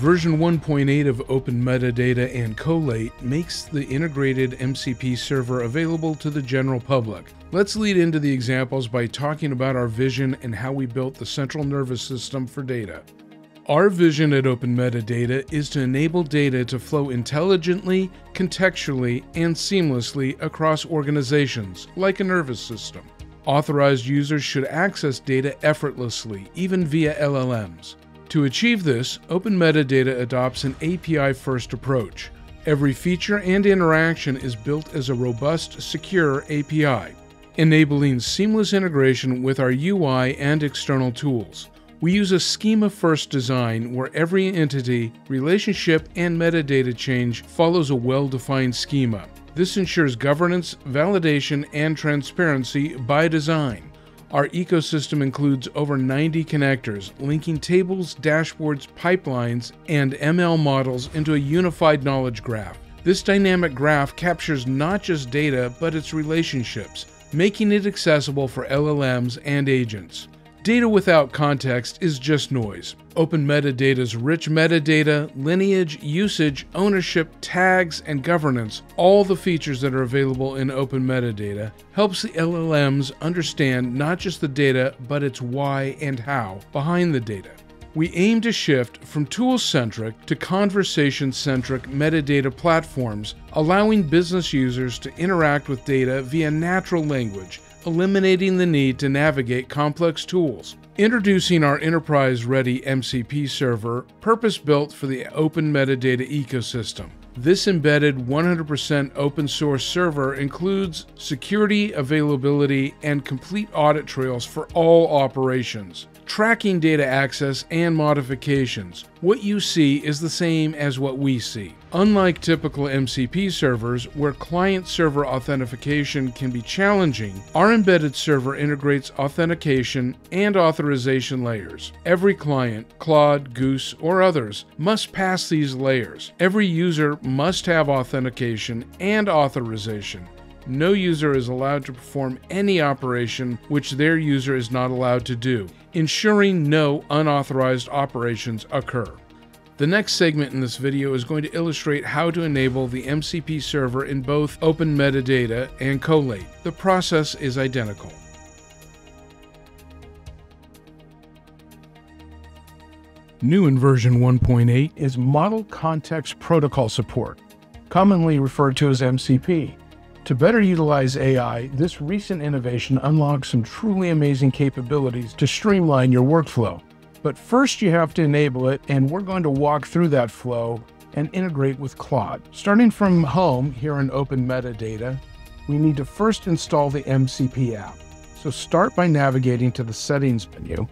Version 1.8 of OpenMetadata and Collate makes the integrated MCP server available to the general public. Let's lead into the examples by talking about our vision and how we built the central nervous system for data. Our vision at OpenMetadata is to enable data to flow intelligently, contextually, and seamlessly across organizations, like a nervous system. Authorized users should access data effortlessly, even via LLMs. To achieve this, OpenMetadata adopts an API-first approach. Every feature and interaction is built as a robust, secure API, enabling seamless integration with our UI and external tools. We use a schema-first design where every entity, relationship, and metadata change follows a well-defined schema. This ensures governance, validation, and transparency by design. Our ecosystem includes over 90 connectors, linking tables, dashboards, pipelines, and ML models into a unified knowledge graph. This dynamic graph captures not just data, but its relationships, making it accessible for LLMs and agents. Data without context is just noise. OpenMetadata's rich metadata, lineage, usage, ownership, tags, and governance, all the features that are available in OpenMetadata, helps the LLMs understand not just the data, but its why and how behind the data. We aim to shift from tool-centric to conversation-centric metadata platforms, allowing business users to interact with data via natural language, eliminating the need to navigate complex tools. Introducing our enterprise-ready MCP server, purpose-built for the OpenMetadata ecosystem. This embedded 100% open-source server includes security, availability, and complete audit trails for all operations, tracking data access and modifications. What you see is the same as what we see. Unlike typical MCP servers, where client-server authentication can be challenging, our embedded server integrates authentication and authorization layers. Every client, Claude, Goose, or others, must pass these layers. Every user must have authentication and authorization. No user is allowed to perform any operation which their user is not allowed to do, ensuring no unauthorized operations occur. The next segment in this video is going to illustrate how to enable the MCP server in both OpenMetadata and Collate. The process is identical. New in version 1.8 is Model Context Protocol support, commonly referred to as MCP. To better utilize AI, this recent innovation unlocks some truly amazing capabilities to streamline your workflow. But first you have to enable it, and we're going to walk through that flow and integrate with Claude. Starting from home here in OpenMetadata, we need to first install the MCP app. So start by navigating to the Settings menu.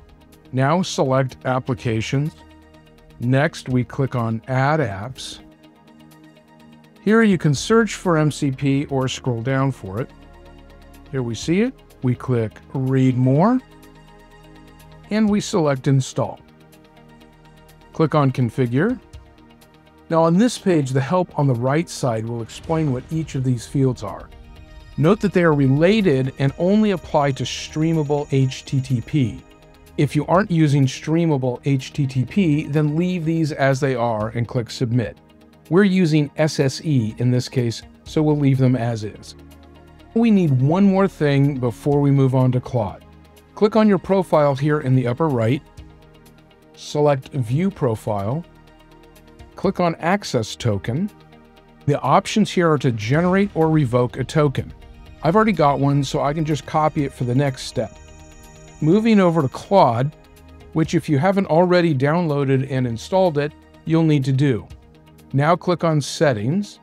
Now select Applications. Next, we click on Add Apps. Here you can search for MCP or scroll down for it. Here we see it. We click Read More, and we select Install. Click on Configure. Now on this page, the help on the right side will explain what each of these fields are. Note that they are related and only apply to streamable HTTP. If you aren't using streamable HTTP, then leave these as they are and click Submit. We're using SSE in this case, so we'll leave them as is. We need one more thing before we move on to Claude. Click on your profile here in the upper right, select View Profile, click on Access Token. The options here are to generate or revoke a token. I've already got one, so I can just copy it for the next step. Moving over to Claude, which if you haven't already downloaded and installed it, you'll need to do. Now click on Settings,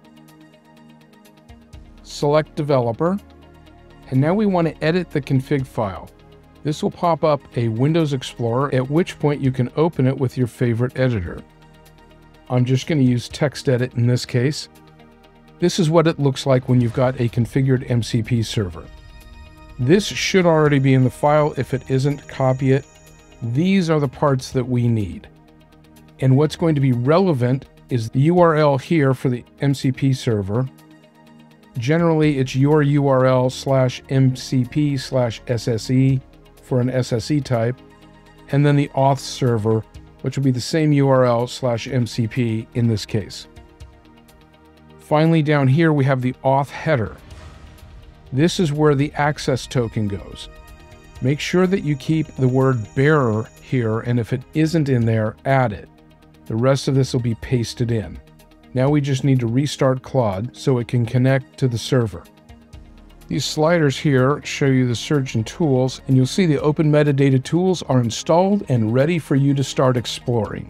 select Developer, and now we want to edit the config file. This will pop up a Windows Explorer, at which point you can open it with your favorite editor. I'm just going to use TextEdit in this case. This is what it looks like when you've got a configured MCP server. This should already be in the file. If it isn't, copy it. These are the parts that we need. And what's going to be relevant is the URL here for the MCP server. Generally, it's your URL /mcp/sse. For an SSE type, and then the auth server, which will be the same URL slash MCP in this case. Finally, down here, we have the auth header. This is where the access token goes. Make sure that you keep the word bearer here, and if it isn't in there, add it. The rest of this will be pasted in. Now we just need to restart Claude so it can connect to the server. These sliders here show you the search and tools, and you'll see the OpenMetadata tools are installed and ready for you to start exploring.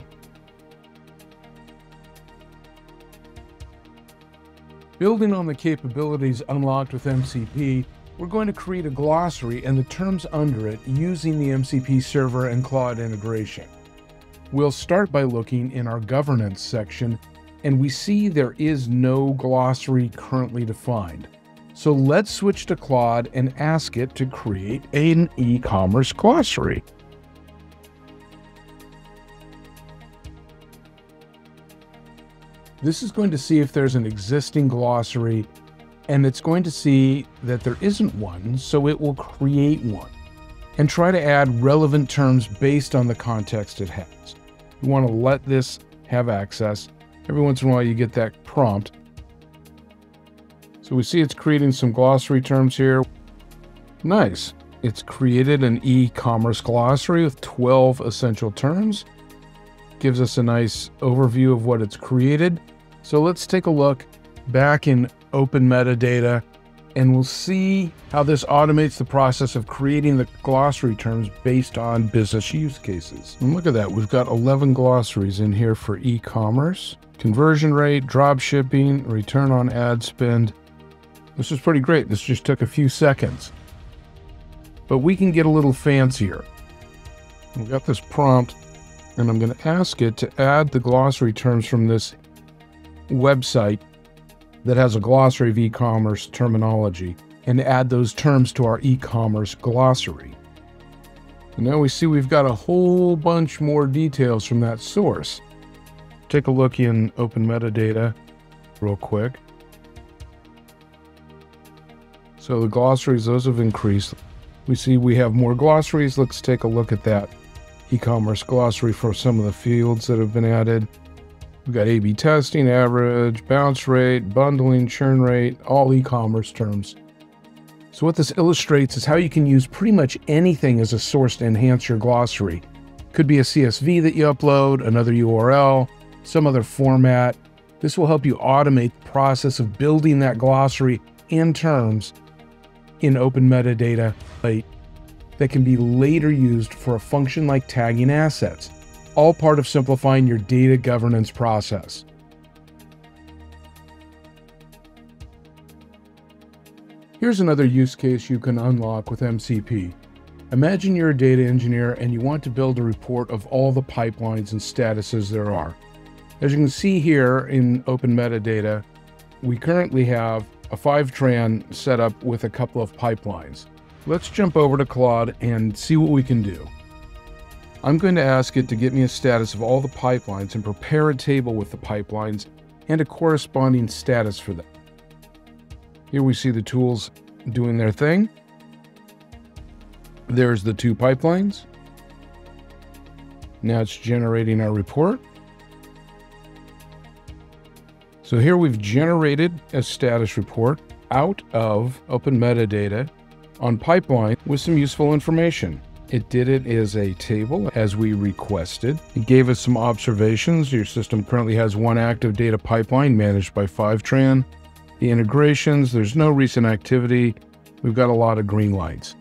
Building on the capabilities unlocked with MCP, we're going to create a glossary and the terms under it using the MCP server and Claude integration. We'll start by looking in our governance section, and we see there is no glossary currently defined. So let's switch to Claude and ask it to create an e-commerce glossary. This is going to see if there's an existing glossary, and it's going to see that there isn't one, so it will create one and try to add relevant terms based on the context it has. You want to let this have access. Every once in a while you get that prompt. So we see it's creating some glossary terms here. Nice. It's created an e-commerce glossary with 12 essential terms. Gives us a nice overview of what it's created. So let's take a look back in OpenMetadata, and we'll see how this automates the process of creating the glossary terms based on business use cases. And look at that, we've got 11 glossaries in here for e-commerce, conversion rate, drop shipping, return on ad spend. This is pretty great. This just took a few seconds, but we can get a little fancier. We've got this prompt, and I'm going to ask it to add the glossary terms from this website that has a glossary of e-commerce terminology, and add those terms to our e-commerce glossary. And now we see we've got a whole bunch more details from that source. Take a look in OpenMetadata real quick. So the glossaries, those have increased. We see we have more glossaries. Let's take a look at that e-commerce glossary for some of the fields that have been added. We've got A/B testing, average, bounce rate, bundling, churn rate, all e-commerce terms. So what this illustrates is how you can use pretty much anything as a source to enhance your glossary. Could be a CSV that you upload, another URL, some other format. This will help you automate the process of building that glossary and terms in OpenMetadata that can be later used for a function like tagging assets. All part of simplifying your data governance process. Here's another use case you can unlock with MCP. Imagine you're a data engineer and you want to build a report of all the pipelines and statuses there are. As you can see here in OpenMetadata, we currently have a FiveTran set up with a couple of pipelines. Let's jump over to Claude and see what we can do. I'm going to ask it to get me a status of all the pipelines and prepare a table with the pipelines and a corresponding status for them. Here we see the tools doing their thing. There's the two pipelines. Now it's generating our report. So here we've generated a status report out of OpenMetadata on pipeline with some useful information. It did it as a table as we requested. It gave us some observations. Your system currently has one active data pipeline managed by FiveTran. The integrations, there's no recent activity. We've got a lot of green lights.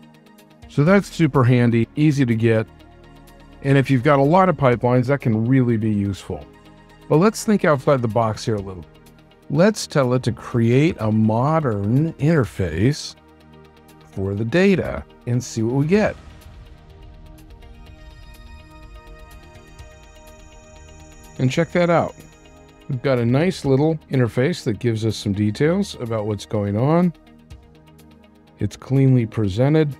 So that's super handy, easy to get. And if you've got a lot of pipelines, that can really be useful. But let's think outside the box here a little. Let's tell it to create a modern interface for the data and see what we get. And check that out. We've got a nice little interface that gives us some details about what's going on. It's cleanly presented,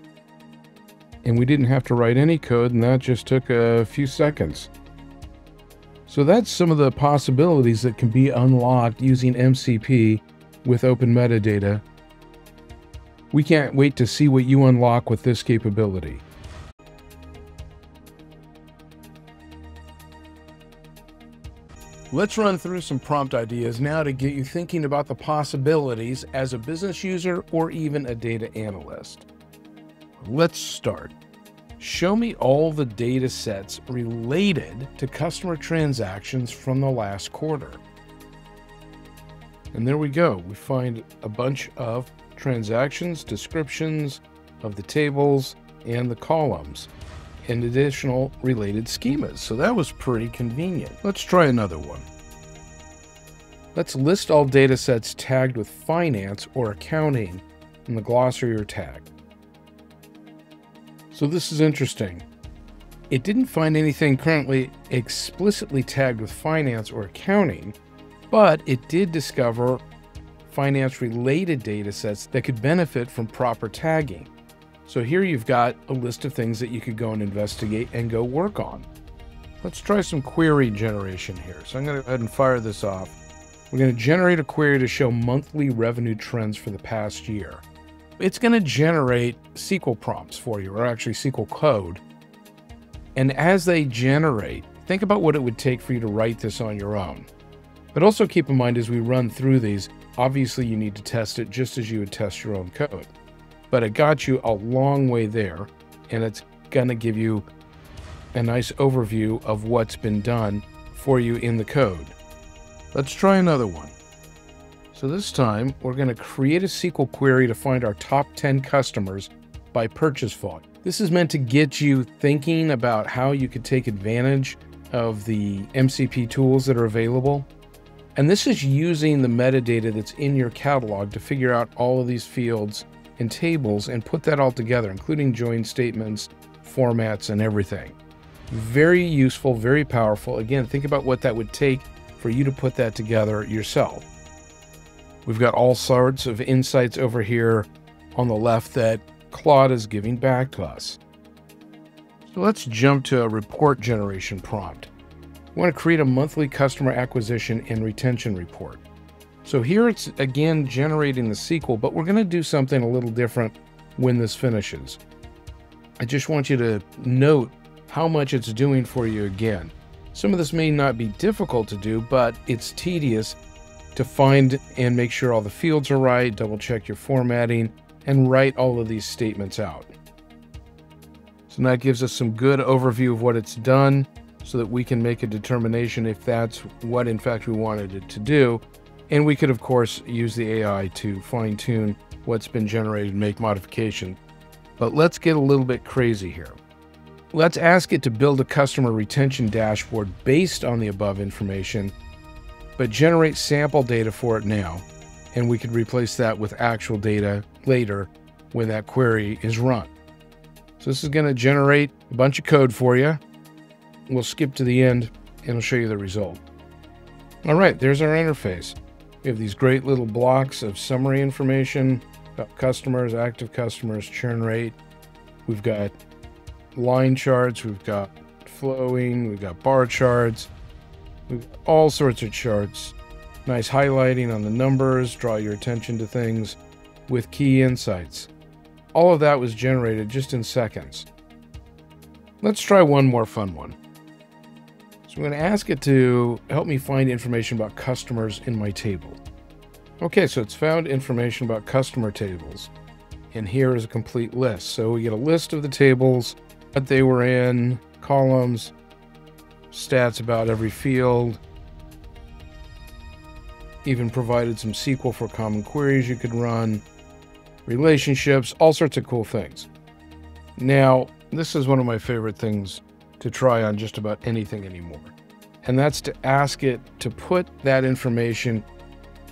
and we didn't have to write any code, and that just took a few seconds. So that's some of the possibilities that can be unlocked using MCP with OpenMetadata. We can't wait to see what you unlock with this capability. Let's run through some prompt ideas now to get you thinking about the possibilities as a business user or even a data analyst. Let's start. Show me all the data sets related to customer transactions from the last quarter. And there we go. We find a bunch of transactions, descriptions of the tables and the columns, and additional related schemas. So that was pretty convenient. Let's try another one. Let's list all data sets tagged with finance or accounting in the glossary or tag. So this is interesting. It didn't find anything currently explicitly tagged with finance or accounting, but it did discover finance-related data sets that could benefit from proper tagging. So here you've got a list of things that you could go and investigate and go work on. Let's try some query generation here. So I'm going to go ahead and fire this off. We're going to generate a query to show monthly revenue trends for the past year. It's going to generate SQL prompts for you, or actually SQL code. And as they generate, think about what it would take for you to write this on your own. But also keep in mind as we run through these, obviously you need to test it just as you would test your own code. But it got you a long way there, and it's going to give you a nice overview of what's been done for you in the code. Let's try another one. So this time, we're going to create a SQL query to find our top 10 customers by purchase volume. This is meant to get you thinking about how you could take advantage of the MCP tools that are available. And this is using the metadata that's in your catalog to figure out all of these fields and tables and put that all together, including join statements, formats, and everything. Very useful, very powerful. Again, think about what that would take for you to put that together yourself. We've got all sorts of insights over here on the left that Claude is giving back to us. So let's jump to a report generation prompt. We want to create a monthly customer acquisition and retention report. So here it's again generating the SQL, but we're going to do something a little different when this finishes. I just want you to note how much it's doing for you again. Some of this may not be difficult to do, but it's tedious to find and make sure all the fields are right, double check your formatting, and write all of these statements out. So that gives us some good overview of what it's done so that we can make a determination if that's what in fact we wanted it to do. And we could, of course, use the AI to fine-tune what's been generated and make modifications. But let's get a little bit crazy here. Let's ask it to build a customer retention dashboard based on the above information, but generate sample data for it now. And we could replace that with actual data later when that query is run. So this is going to generate a bunch of code for you. We'll skip to the end and it'll show you the result. All right, there's our interface. We have these great little blocks of summary information about customers, active customers, churn rate. We've got line charts, we've got flowing, we've got bar charts, we've got all sorts of charts. Nice highlighting on the numbers, draw your attention to things with key insights. All of that was generated just in seconds. Let's try one more fun one. I'm going to ask it to help me find information about customers in my table. Okay, so it's found information about customer tables. And here is a complete list. So we get a list of the tables, what they were in, columns, stats about every field. Even provided some SQL for common queries you could run, relationships, all sorts of cool things. Now, this is one of my favorite things to try on just about anything anymore. And that's to ask it to put that information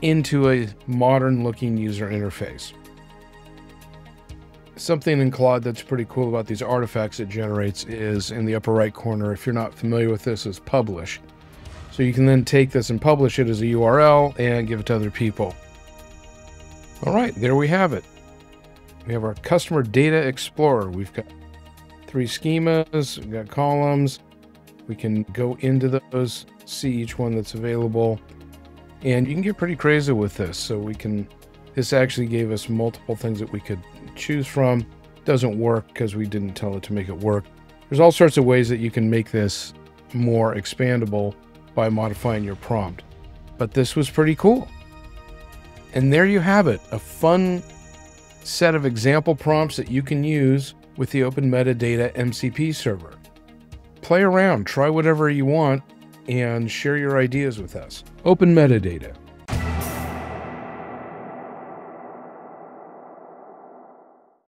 into a modern looking user interface. Something in Claude that's pretty cool about these artifacts it generates is in the upper right corner, if you're not familiar with this, is publish. So you can then take this and publish it as a URL and give it to other people. All right, there we have it. We have our Customer Data Explorer. We've got three schemas, we've got columns. We can go into those, see each one that's available. And you can get pretty crazy with this. So we can, this actually gave us multiple things that we could choose from. It doesn't work because we didn't tell it to make it work. There's all sorts of ways that you can make this more expandable by modifying your prompt. But this was pretty cool. And there you have it, a fun set of example prompts that you can use with the OpenMetadata MCP server. Play around, try whatever you want, and share your ideas with us. OpenMetadata.